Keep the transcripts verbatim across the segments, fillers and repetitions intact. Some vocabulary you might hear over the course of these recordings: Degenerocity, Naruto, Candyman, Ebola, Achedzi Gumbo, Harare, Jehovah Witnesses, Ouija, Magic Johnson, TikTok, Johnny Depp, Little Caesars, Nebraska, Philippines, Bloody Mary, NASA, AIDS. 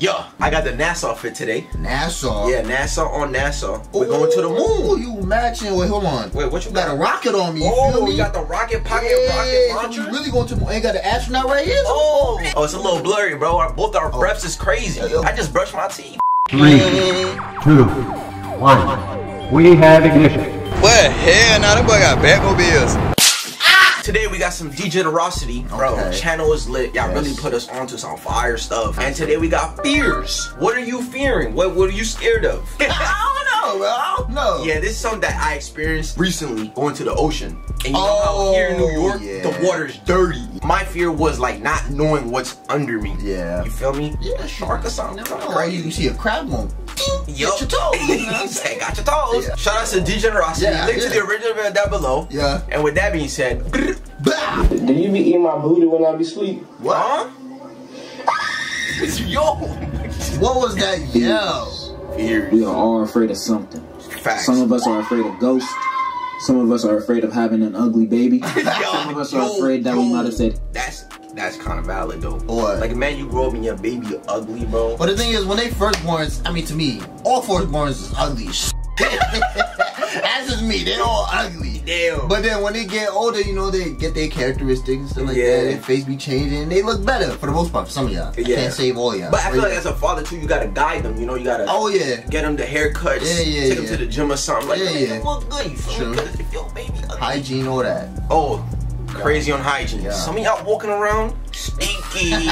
Yo, I got the NASA fit today. NASA? Yeah, NASA on NASA. Ooh, we're going to the moon. Ooh, you matching. Wait, hold on. Wait, what you got? Got a rocket on me. You oh, feel me? You got the rocket pocket yeah, rocket launcher. You really going to the moon? Ain't got an astronaut right here? Oh, oh, it's a little blurry, bro. Our, both our oh. breaths is crazy. Yo. I just brushed my teeth. Three, two, one. We have ignition. What? Hell, now that boy got Batmobiles. Today we got some Degenerocity, bro. Okay. Channel is lit. Y'all yes. really put us onto some fire stuff. And today we got fears. What are you fearing? What What are you scared of? I don't know, bro. I don't know. Yeah, this is something that I experienced recently going to the ocean. And you oh, know how here in New York, yeah. the water's dirty. My fear was like not knowing what's under me. Yeah. You feel me? Yeah, a shark or something. No, no. Right? You can see a crab one. Yup. Got your toes. You know say, got your toes. Yeah. Shout out to Degenerocity. Yeah, Link yeah. to the original video down below. Yeah. And with that being said, bah. Do you be eating my booty when I be asleep? What? Huh? Yo. What was that yell? Fears. We are all afraid of something. Facts. Some of us are afraid of ghosts. Some of us are afraid of having an ugly baby. Yo, some of us yo, are afraid that yo. we might have said. That's that's kind of valid though. What? Like man, you grow up and your baby ugly, bro. But the thing is, when they firstborns, I mean to me, all firstborns is ugly. That's just me. They all ugly. Damn. But then when they get older, you know, they get their characteristics and stuff like yeah. that. Their face be changing and they look better for the most part. For some of y'all, yeah. can't save all y'all. But I feel right? like as a father too, you gotta guide them. You know, you gotta. Oh yeah. Get them the haircuts. Yeah, yeah, take yeah. them to the gym or something. Like, yeah, yeah. You look good. You feel good. Yo, baby, hygiene, all that. Oh, crazy yeah. on hygiene. Yeah. Some of y'all walking around stinky.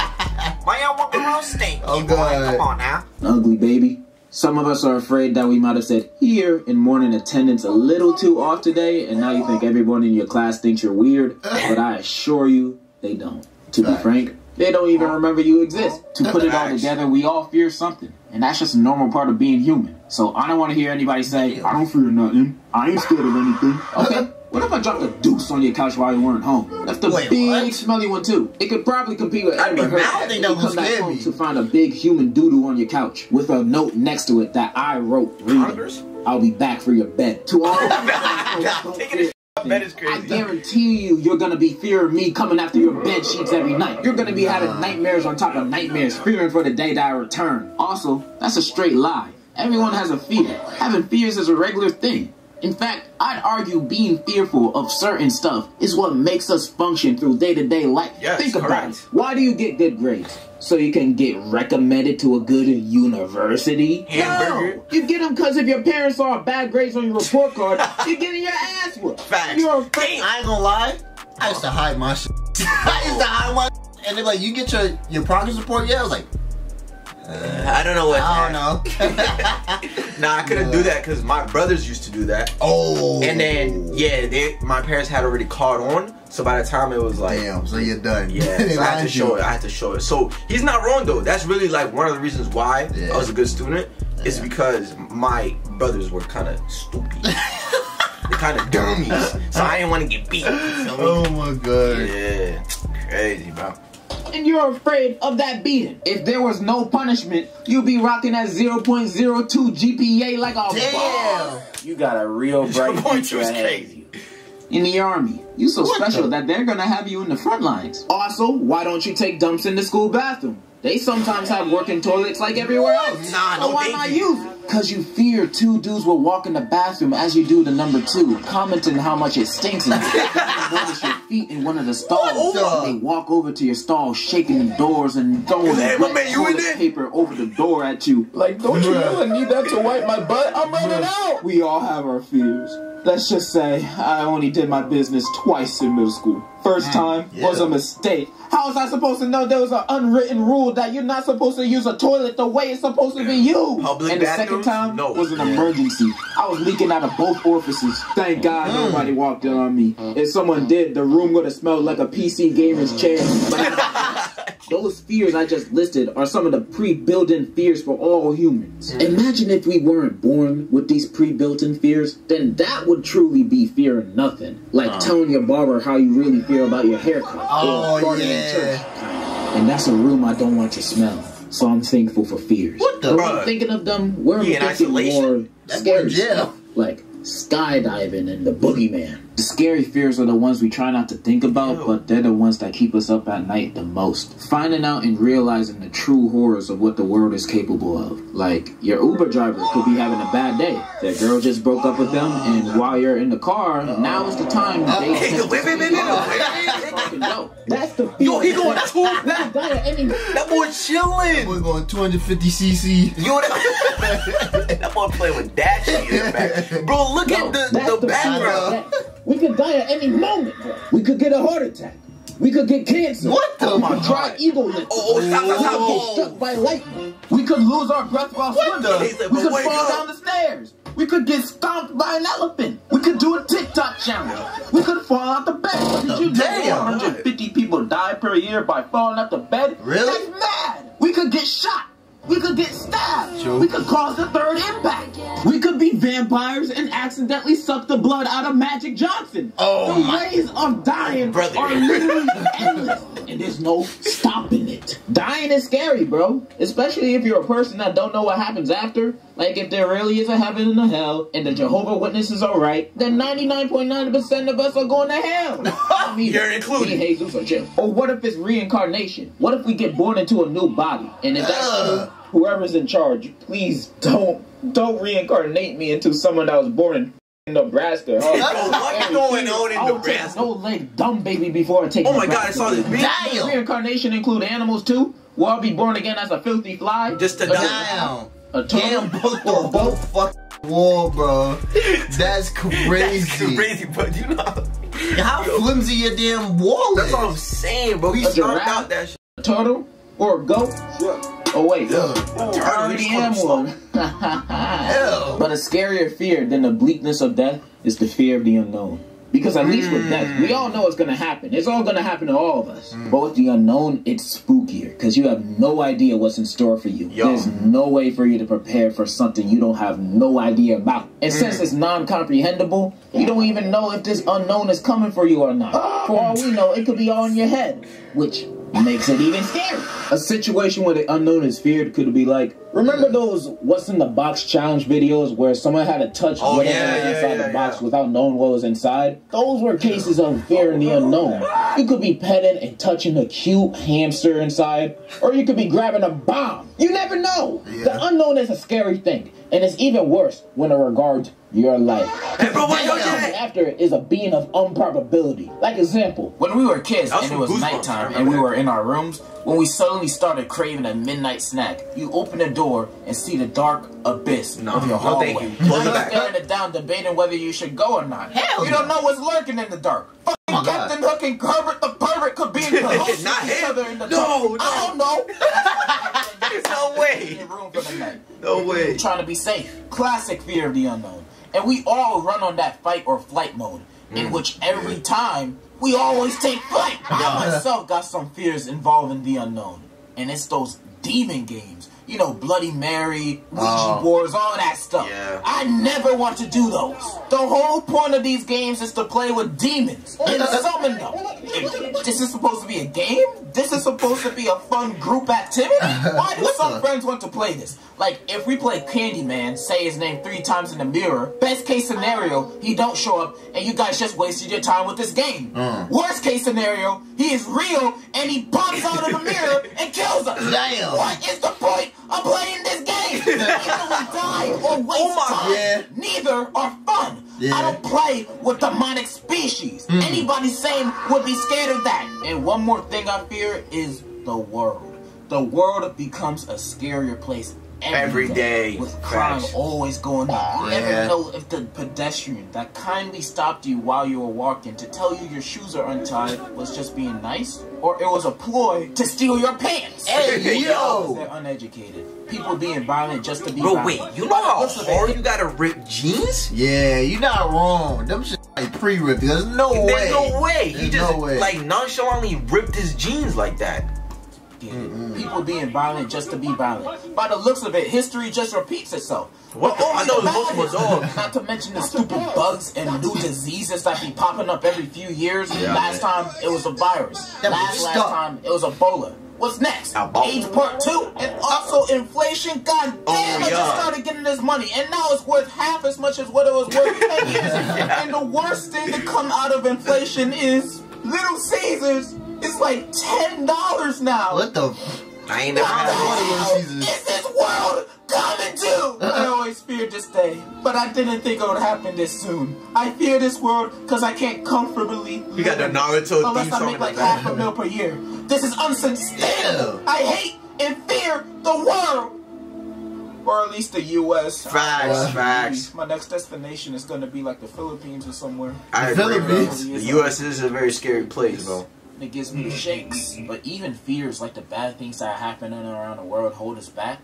Why y'all walking around stinky? Oh God. Boy, come on now. Ugly baby. Some of us are afraid that we might have said here in morning attendance a little too off today, and now you think everyone in your class thinks you're weird, but I assure you, they don't. To be frank, they don't even remember you exist. To put it all together, we all fear something, and that's just a normal part of being human. So I don't want to hear anybody say, I don't fear nothing, I ain't scared of anything. Okay, what if I dropped a deuce on your couch while you weren't home? That's the Wait, big what? smelly one too. It could probably compete with I, mean, I don't think that was scary. Home to find a big human doodoo on your couch with a note next to it that I wrote. Reading, I'll be back for your bed. To all the bed is crazy. I guarantee you, you're gonna be fearing me coming after your bed sheets every night. You're gonna be nah. having nightmares on top of nightmares, fearing for the day that I return. Also, that's a straight lie. Everyone has a fear. Having fears is a regular thing. In fact, I'd argue being fearful of certain stuff is what makes us function through day-to-day life. Yes, Think about correct. it. Why do you get good grades? So you can get recommended to a good university? Hamburger. No! You get them because if your parents saw bad grades on your report card, you're getting your ass whooped. Facts. You're afraid. I ain't gonna lie, I used to hide my shit. I used to hide my shit. And they're like, you get your, your progress report? Yeah, I was like... Uh, I don't know what. I don't know. Nah, I couldn't no. do that because my brothers used to do that. Oh. And then yeah, they, my parents had already caught on, so by the time it was like, damn, so you're done. Yeah, so I had to show it. I had to show it. So he's not wrong though. That's really like one of the reasons why yeah. I was a good student. Yeah. It's because my brothers were kind of stupid. They're kind of dummies, so I didn't want to get beat. You know? Oh my God. Yeah, crazy, bro. And you're afraid of that beating. If there was no punishment, you'd be rocking at zero point zero two G P A like a Damn. ball. You got a real bright future ahead. In the army, you so what special the? that they're gonna have you in the front lines. Also, why don't you take dumps in the school bathroom? They sometimes have working toilets like everywhere else. Nah, so no why not use it? Because you fear two dudes will walk in the bathroom as you do the number two, commenting how much it stinks and notice your feet in one of the stalls. What? They walk over to your stall, shaking the doors and throwing hey, black toilet paper over the door at you. Like, don't you really need that to wipe my butt? I'm running out. We all have our fears. Let's just say I only did my business twice in middle school. First time yeah. was a mistake. How was I supposed to know there was an unwritten rule that you're not supposed to use a toilet the way it's supposed to be used? Public and the bathrooms? second time no. was an yeah. emergency. I was leaking out of both orifices. Thank God mm. nobody walked in on me. If someone did, the room would have smelled like a P C gamer's chair. Those fears I just listed are some of the pre-built-in fears for all humans. Mm. Imagine if we weren't born with these pre-built-in fears, then that would truly be fear of nothing. Like uh. telling your barber how you really feel about your haircut. Oh, yeah. Church. And that's a room I don't want to smell. So I'm thankful for fears. What the? I'm thinking of them, we're yeah, thinking more scary stuff. Like skydiving and the boogeyman. The scary fears are the ones we try not to think about, but they're the ones that keep us up at night the most. Finding out and realizing the true horrors of what the world is capable of. Like, your Uber driver could be having a bad day. That girl just broke up with them, and while you're in the car, now is the time they tend to That's the fear. Yo, he going two. That, that boy chilling. That boy going two fifty c c. Yo, that, that boy playing with that shit, man. Bro, look no, at the, the background. We could die at any moment, bro. We could get a heart attack. We could get cancer. What the? Oh my God. Ego oh, oh, stop, stop, stop. Oh. Get struck by lightning. We could lose our breath while swimming. Like, we could fall down the stairs. We could get stomped by an elephant. We could do a TikTok challenge. We could fall out the bed. What Did the you know one hundred fifty people die per year by falling out the bed? Really? That's mad. We could get shot. We could get stabbed. Joke. We could cause the third impact. We could be vampires and accidentally suck the blood out of Magic Johnson. Oh, the my ways of dying brother. Are literally endless, and there's no stopping it. Dying is scary, bro. Especially if you're a person that don't know what happens after. Like, if there really is a heaven and a hell, and the Jehovah Witnesses are right, then ninety-nine point nine percent of us are going to hell. I mean, you're included. Me, Jesus, or Jim. Or what if it's reincarnation? What if we get born into a new body? And if that's uh. true, whoever's in charge, please don't don't reincarnate me into someone that was born in Nebraska. Oh, what's going on in I'll Nebraska? Take no leg dumb baby before I take. Oh my Nebraska. God, I saw this. Damn. Does reincarnation include animals too? Will I be born again as a filthy fly? Just a damn. A damn both or both fucking wall, bro. That's crazy. That's crazy, but you know how yo, flimsy your damn wall is. That's what I'm saying, bro. We stomped out that shit. A turtle or a goat? Yeah. Oh wait, yeah. oh, I already am one. But a scarier fear than the bleakness of death is the fear of the unknown. Because at mm. least with death, we all know it's going to happen. It's all going to happen to all of us. Mm. But with the unknown, it's spookier. Because you have no idea what's in store for you. Yo. There's no way for you to prepare for something you don't have no idea about. And mm. since it's non-comprehendable, you don't even know if this unknown is coming for you or not. Oh. For all we know, it could be all in your head. Which makes it even scarier. A situation where the unknown is feared could be like, remember those what's in the box challenge videos where someone had to touch oh, whatever yeah, yeah, inside yeah, the box yeah. without knowing what was inside? Those were cases of fear in the unknown. You could be petting and touching a cute hamster inside, or you could be grabbing a bomb. You never know. Yeah. The unknown is a scary thing, and it's even worse when it regards your life. Hey, bro, what after it is a being of improbability. Like example, when we were kids and it was nighttime and we were in our rooms, when we suddenly started craving a midnight snack, you open the door and see the dark abyss no, of your hallway. No, thank you. Now you're staring it down, debating whether you should go or not. Hell, you no. don't know what's lurking in the dark. Oh my Captain God. Hook and Herbert the pervert could be in the house with each other in the no, dark. No, I don't know. There's no way. Room for the night. No way. You're trying to be safe. Classic fear of the unknown. And we all run on that fight or flight mode, mm. in which every time, we always take flight. I myself got some fears involving the unknown. And it's those demon games. You know, Bloody Mary, Ouija oh. Boards, all that stuff. Yeah. I never want to do those. The whole point of these games is to play with demons and summon them. If this is supposed to be a game? This is supposed to be a fun group activity? Why do some friends want to play this? Like, if we play Candyman, say his name three times in the mirror, best case scenario, he don't show up and you guys just wasted your time with this game. Mm. Worst case scenario, he is real and he pops out of the mirror and kills us. Damn. What is the point? I'm playing this game! Either we die or waste oh my, time. Yeah. Neither are fun. Yeah. I don't play with demonic species. Mm. Anybody sane would be scared of that. And one more thing I fear is the world. The world becomes a scarier place every, every day, day. With crime Fresh. always going up. You yeah. never know if the pedestrian that kindly stopped you while you were walking to tell you your shoes are untied was just being nice, or it was a ploy to steal your pants. Hey, yo! They're uneducated. People being violent just to be Bro, violent. Wait, you know how hard you gotta rip jeans? Yeah, you're not wrong. Them shit like pre-ripped. There's no There's way. There's no way. There's he just, no way. like, nonchalantly ripped his jeans like that. did it. Mm-hmm. People being violent just to be violent. By the looks of it, history just repeats itself. What? Well, all I know is multiple dogs. Not to mention the stupid bugs and new diseases that be popping up every few years. Yeah, last man. time, it was a virus. That last last time, it was Ebola. What's next? AIDS part two. And also inflation. God damn, oh, I just started getting this money. And now it's worth half as much as what it was worth ten years. Yeah. And the worst thing to come out of inflation is Little Caesars. It's like ten dollars now. What the f- I ain't never had one of those seasons. Is this world coming to? I always feared this day, but I didn't think it would happen this soon. I fear this world because I can't comfortably live. You got the Naruto unless I make like half a mil per year. This is unsustainable. I hate and fear the world. Or at least the U S Facts, uh, facts. My next destination is going to be like the Philippines or somewhere. I agree, Philippines. The U S is a very scary place, bro. It gives me the shakes. But even fears like the bad things that are happening around the world hold us back.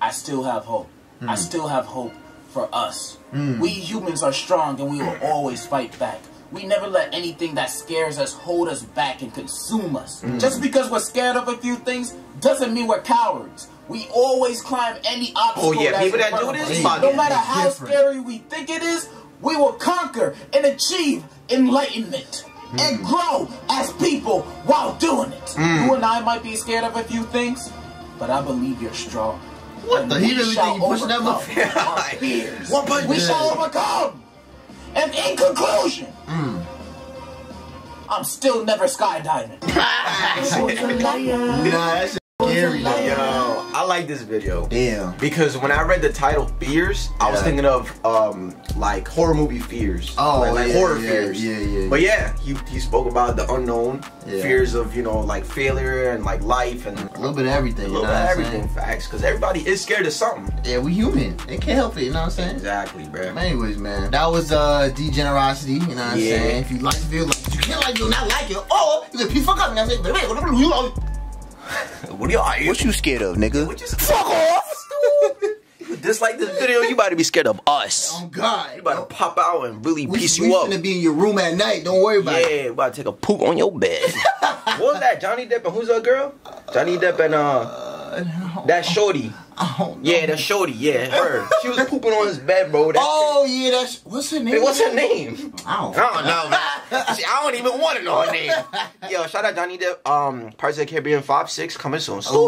I still have hope. Mm. I still have hope for us. Mm. We humans are strong and we will always fight back. We never let anything that scares us hold us back and consume us. Mm. Just because we're scared of a few things doesn't mean we're cowards. We always climb any obstacle. Oh yeah, people that do this, no matter how scary we think it is, we will conquer and achieve enlightenment. Mm. And grow as people while doing it. Mm. You and I might be scared of a few things, but I believe you're strong. What and the hell is he pushing that much? We shall overcome. And in conclusion, mm. I'm still never skydiving. Nah, yo, I like this video. Damn. Because when I read the title Fears, yeah. I was thinking of um like horror movie fears. Oh, like, like yeah, horror yeah, fears. Yeah, yeah, yeah. But yeah, he he spoke about the unknown, yeah. fears of, you know, like failure and like life and a little bit of everything. A little bit of everything, facts. Cause everybody is scared of something. Yeah, we human. They can't help it, you know what I'm saying? Exactly, bro. But anyways, man. That was uh Degenerocity, you know what yeah. I'm saying? If you like the video, like it. You can't like it, you not like it, or you can peace fuck up and I say, wait, whatever you like. What, you, what you scared of, nigga? What you fuck off! You dislike this video, you about to be scared of us. Oh God! You about bro. to pop out and really we, piece we you up. We finna be in your room at night. Don't worry about yeah, it. Yeah, we about to take a poop on your bed. What was that? Johnny Depp and who's that girl? Johnny Depp and uh, uh no. that shorty. I don't know. Yeah, that shorty. Yeah, her. She was pooping on his bed, bro. That oh shit. yeah, that's what's her name? Hey, what's her name? I don't, I don't know, man. I don't even want to know her name. Yo, shout out Johnny Depp. Um, Pirates of the Caribbean five six coming soon. So